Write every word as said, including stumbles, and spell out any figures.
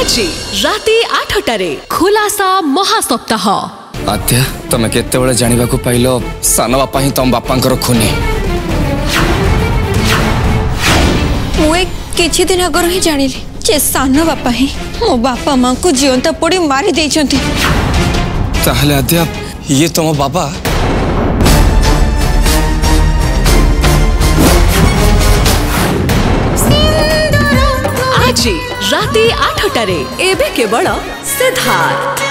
आजी राती आठटारे खुलासा महासप्ताह। आद्या तमे केते बेले जानिबा को पाइलो सान बापा ही तम बापांकर खुनी। मुए किछि दिन अगर ही जानिली जे सान बापा ही मो बापा मां को जीवंता पड़ी मारी देइ छथि। ताहले आद्या ये तम बाबा जी राती आठटारे एबे केवल सिद्धार्थ।